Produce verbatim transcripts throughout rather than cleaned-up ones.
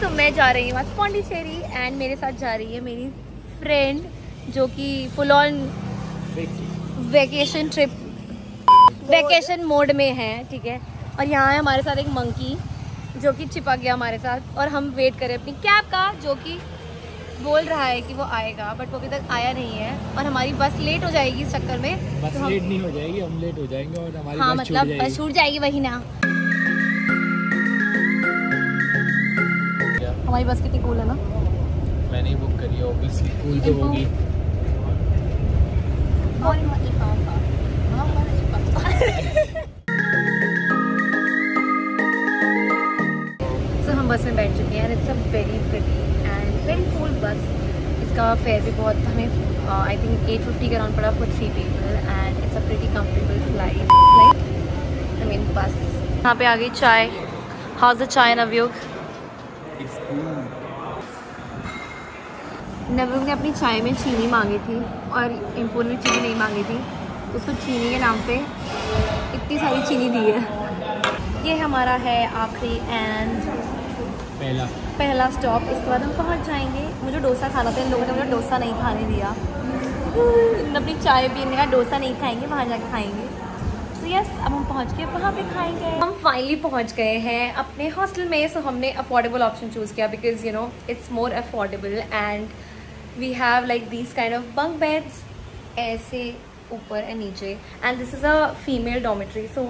तो मैं जा रही हूँ आज पौंडीचेरी एंड मेरे साथ जा रही है मेरी फ्रेंड जो कि full on vacation trip vacation mode में है, ठीक है। और यहाँ है हमारे साथ एक मंकी जो कि चिपक गया हमारे साथ और हम वेट करें अपनी कैब का, जो कि बोल रहा है कि वो आएगा बट वो अभी तक आया नहीं है और हमारी बस लेट हो जाएगी इस चक्कर में। बस तो हम... लेट नहीं हो जाएगी, हम लेट हो जाएंगे और हमारी हाँ, बस मतलब छूट बस छूट जाएगी वही ना। हमारी बस कितनी कूल है ना, मैंने ही बुक करी है ऑब्वियसली, कूल तो होगी। सो हम बस में बैठ चुके हैं, it's a very pretty and very cool बस। इसका फेयर भी बहुत, हमें आई थिंक एट फिफ्टी का राउंड पड़ा for three people and it's a pretty comfortable flight I mean बस। यहाँ पे आ गई चाय, हाउ इज द चाय नवयुग? नवयुग ने अपनी चाय में चीनी मांगी थी और इम्पोर्ट में चीनी नहीं मांगी थी, उसको चीनी के नाम पे इतनी सारी चीनी दी है। ये हमारा है आखिरी एंड पहला पहला स्टॉप, इसके बाद हम पहुंच जाएंगे। मुझे डोसा खाना था, इन लोगों ने मुझे डोसा नहीं खाने दिया, इन्होंने अपनी चाय पीने का डोसा नहीं खाएंगे, वहाँ जाके खाएंगे। तो so यस yes, अब हम पहुँच के वहाँ पे खाएंगे। हम फाइनली पहुँच गए हैं अपने हॉस्टल में, सो so हमने अफोर्डेबल ऑप्शन चूज़ किया because you know it's more affordable and we have like these kind of bunk beds ऐसे ऊपर एंड नीचे and this is a female dormitory, so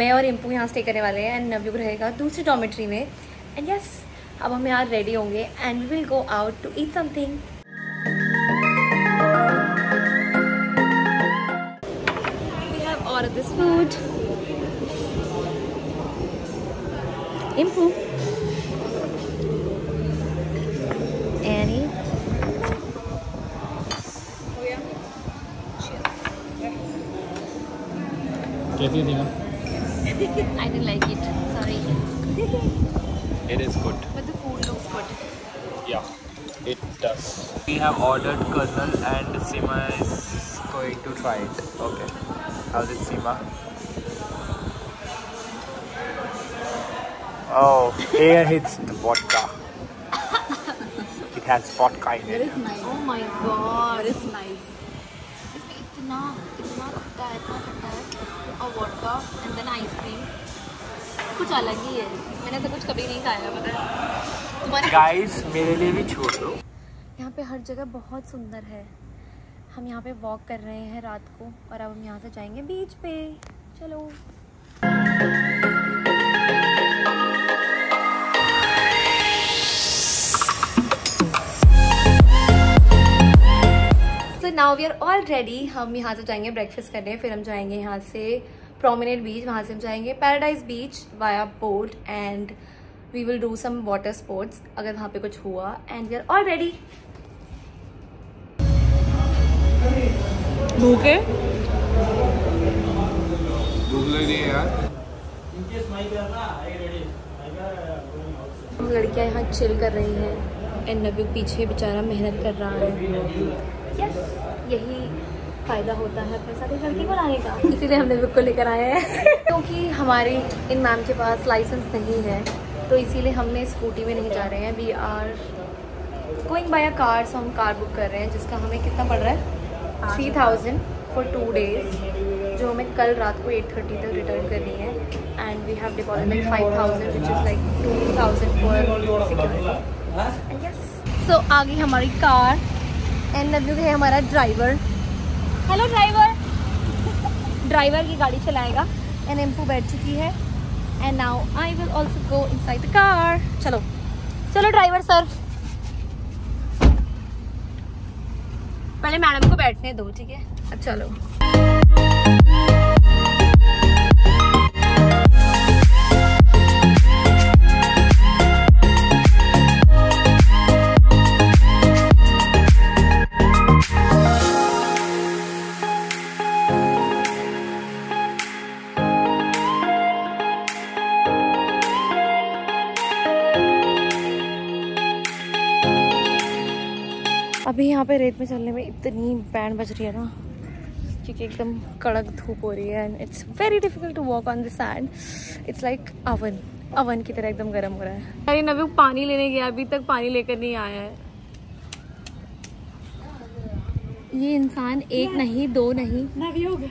मैं और इम्पू यहाँ stay करने वाले हैं and नवयुग रहेगा दूसरी dormitory में and yes अब हम यहाँ ready होंगे and we will go out to eat something। We have all of this food। इम्पू कैसी थी? I didn't like it. Sorry. It is good. But the food looks good. Yeah, it does. We have ordered Colonel and Seema is going to try it. Okay. How's it, Seema? Oh, air hits the vodka. It has vodka in it. It is nice. Oh my God, it's nice. इसमें इतना इतना खट्टा इतना खट्टा है और vodka and then ice cream, कुछ अलग ही है, मैंने ऐसा कुछ कभी नहीं खाया, पता है तुम्हारे। गाइस मेरे लिए भी छोड़ दो। यहाँ पे हर जगह बहुत सुंदर है। हम यहाँ पे वॉक कर रहे हैं रात को और अब हम यहाँ से जाएंगे बीच पे, चलो। Now we are all ready. हम यहाँ से जाएंगे ब्रेकफास्ट करने, फिर हम जाएंगे यहाँ से प्रोमिनेंट बीच, वहाँ से हम जाएंगे paradise beach via boat and we will do some water sports अगर वहाँ पे कुछ हुआ and we are all ready. भूखे भूख लग रही है यार। लड़कियाँ यहाँ चिल कर रही हैं एंड नवयुग पीछे बेचारा मेहनत कर रहा है। Yes, यही फ़ायदा होता है पैसा तो लड़की बनाने का, इसीलिए हमने बुक को लेकर आए हैं। क्योंकि हमारे इन मैम के पास लाइसेंस नहीं है तो इसीलिए हमने स्कूटी में नहीं जा रहे हैं, we are going by a car, so हम कार बुक कर रहे हैं जिसका हमें कितना पड़ रहा है three thousand for two days, जो हमें कल रात को एट थर्टी तक रिटर्न करनी है and we have deposit five thousand which is like two thousand for security. Yes so आ गई हमारी कार एंड नवयुग है हमारा ड्राइवर। Hello driver. ड्राइवर की गाड़ी चलाएगा एंड इम्पू बैठ चुकी है and now I will also go inside the car. चलो चलो ड्राइवर सर, पहले मैडम को बैठने दो, ठीक है? अब चलो। अभी यहाँ पे रेत में चलने में इतनी बैंड बज रही है ना क्योंकि एकदम कड़क धूप हो रही है and it's very difficult to walk on the sand, it's like oven oven की तरह एकदम गर्म हो रहा है। अरे नव्य पानी लेने गया, अभी तक पानी लेकर नहीं आया है। ये इंसान एक नहीं, दो नहीं, नवयोग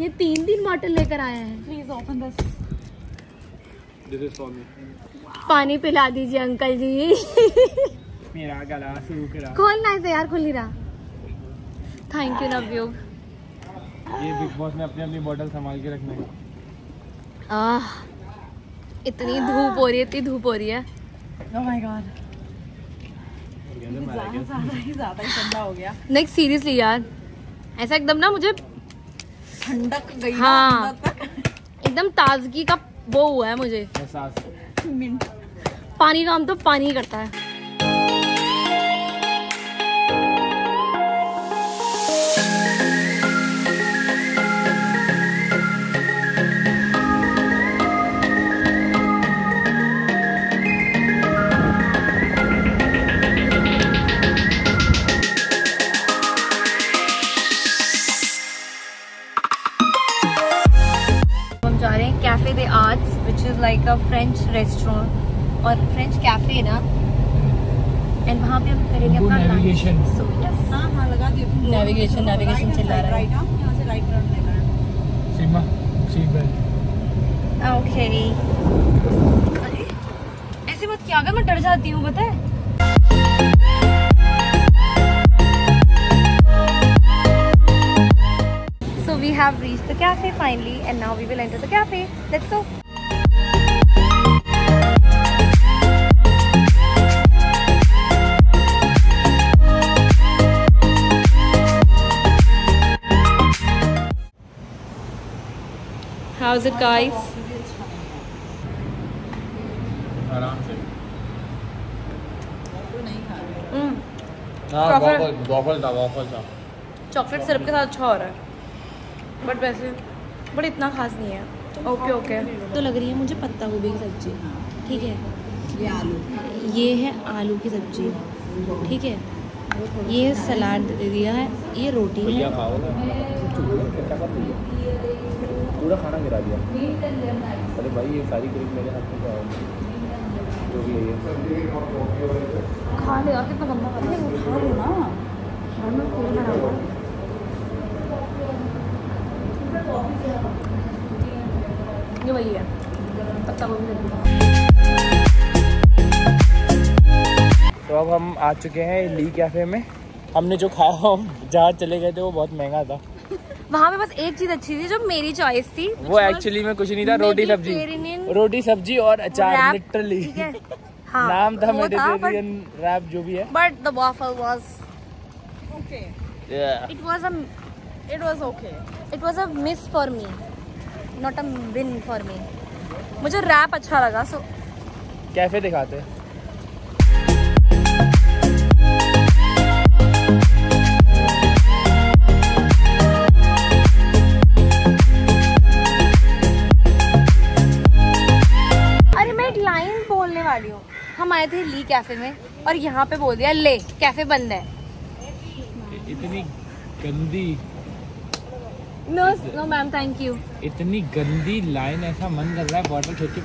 ये तीन दिन बॉटल लेकर आया है। Please open this. This is for me. पानी पिला दीजिए अंकल जी। मेरा गला शुरू करा। खोलना है यार, खुल नहीं रहा। Thank you Navyog. ये बिग बॉस ने अपनी अपनी बॉटल संभाल के रखना है। आह इतनी धूप हो रही है, इतनी धूप हो रही है। ओह माय गॉड, ज़्यादा ही ज़्यादा ही ठंडा हो गया। नेक्स्ट सीरियसली यार, ऐसा एकदम ना मुझे ठंडक गई। हाँ एकदम ताजगी का वो हुआ है मुझे एहसास। पानी काम तो पानी ही करता है। Cafe de arts which is like a French restaurant और फ्रेंच कैफे है ना, एंड वहाँ पे हम करेंगे अपना नेविगेशन। सो यस, हाँ हाँ लगा दियो नेविगेशन। नेविगेशन चल रहा है राइट ना, यहाँ से राइट टर्न लेना है। सीमा सी बेल ओके। अरे ऐसे मत क्या कर, मैं डर जाती हूँ पता है। We have reached the cafe finally, and now we will enter the cafe. Let's go. How's it, guys? Hmm. Waffle, waffle da, waffle da. Chocolate syrup के साथ अच्छा हो रहा है। बट वैसे बट इतना खास नहीं है। Okay okay. तो लग रही है मुझे पत्ता गोभी की सब्जी, ठीक है। ये आलू, ये है आलू की सब्जी, ठीक है। ये सलाद दे दिया है, ये रोटी है। पूरा खाना गिरा दिया। अरे भाई ये सारी ग्रिल मेरे हाथ में जो भी है खा ले। कितना गंदा खा रहे हो ना। ये वही है पत्ता गोभी। तो अब हम आ चुके हैं ली कैफे में। हमने जो खाया, हम जहाँ चले गए थे वो बहुत महंगा था। वहाँ पे बस एक चीज अच्छी थी जो मेरी चॉइस थी, वो एक्चुअली में कुछ नहीं था। रोटी सब्जी, रोटी सब्जी और अचार, लिटरली। हाँ, नाम था मेडिटेरेनियन रैप जो भी है, but the waffle was okay. It was a it was okay. It was a miss for me, not a win for me. मुझे रैप अच्छा लगा। सो so... कैफे दिखाते हैं। अरे मैं एक लाइन बोलने वाली हूँ। हम आए थे ली कैफे में और यहाँ पे बोल दिया ले कैफे बंद है। इतनी गंदी no no ma'am thank you. इतनी गंदी लाइन, ऐसा मन कर रहा है बॉटल छोटी,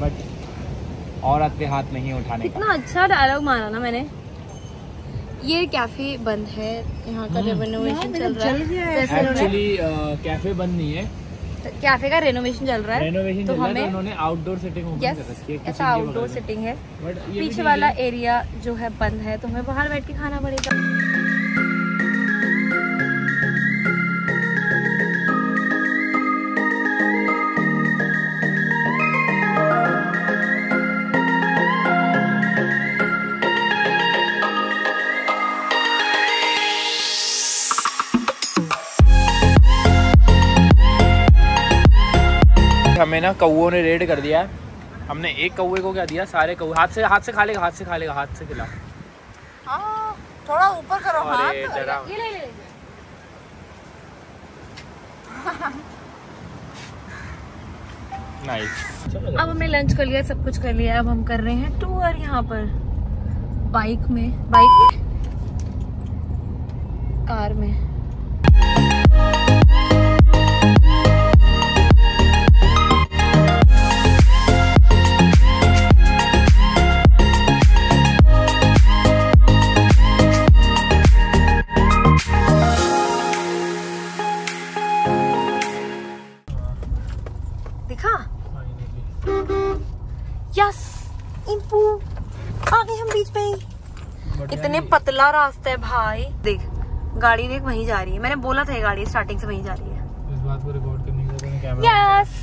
बट औरत के हाथ नहीं उठाने। इतना अच्छा डायलॉग मारा ना मैंने। ये कैफे बंद है, यहाँ का रेनोवेशन चल रहा है। एक्चुअली कैफे बंद नहीं है, कैफे का रेनोवेशन चल रहा है। रेनोवेशन तो हमें उन्होंने आउटडोर सेटिंग ओपन कर रखी है। ऐसा आउटडोर सेटिंग है, पीछे वाला एरिया जो है बंद है, तो हमें बाहर बैठ के खाना पड़ेगा। हमें ना कौओं ने रेड कर दिया है। हमने एक कौए को क्या दिया, सारे कौए। हाथ से हाथ से खा लेगा, हाथ से खा लेगा, हाथ से खिला। हाँ थोड़ा ऊपर करो हाथ। ये ले ले। नाइस। अब हमने लंच कर लिया, सब कुछ कर लिया। अब हम कर रहे हैं टूर यहाँ पर बाइक में, बाइक में, कार में। आ गए हम बीच में। इतने पतला रास्ता है भाई। देख गाड़ी देख वहीं जा रही है। मैंने बोला था ये गाड़ी स्टार्टिंग से वहीं जा रही है। इस बात को रिकॉर्ड करने के लिए कैमरा यस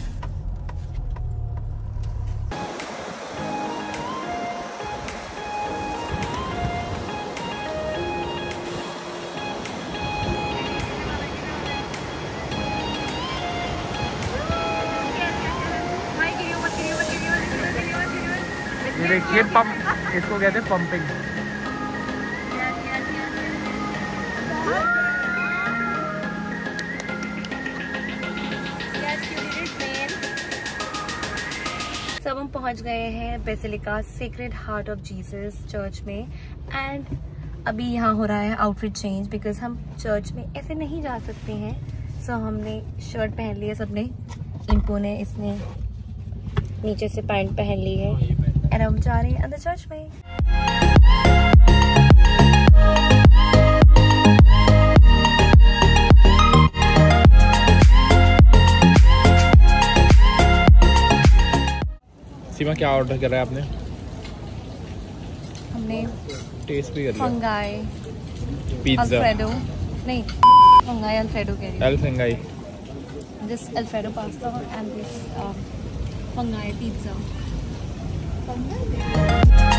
ये पंप, इसको कहते हैं पंपिंग। सब हम पहुंच गए हैं basilica sacred heart of Jesus church में एंड अभी यहाँ हो रहा है आउटफिट चेंज बिकॉज हम चर्च में ऐसे नहीं जा सकते हैं। सो so, हमने शर्ट पहन ली है सबने, इनको ने इसने नीचे से पैंट पहन ली है। हम जा रहे हैं अंदर चर्च में। सीमा क्या ऑर्डर कर रहा है आपने? हमने टेस्ट भी कर लिया। फंगाई, पिज़्ज़ा, अल्फ्रेडो, नहीं, फंगाई अल्फ्रेडो कह रही है। अल्फ्रेंगाई। This Alfredo pasta and this uh, fungi pizza. Thank you.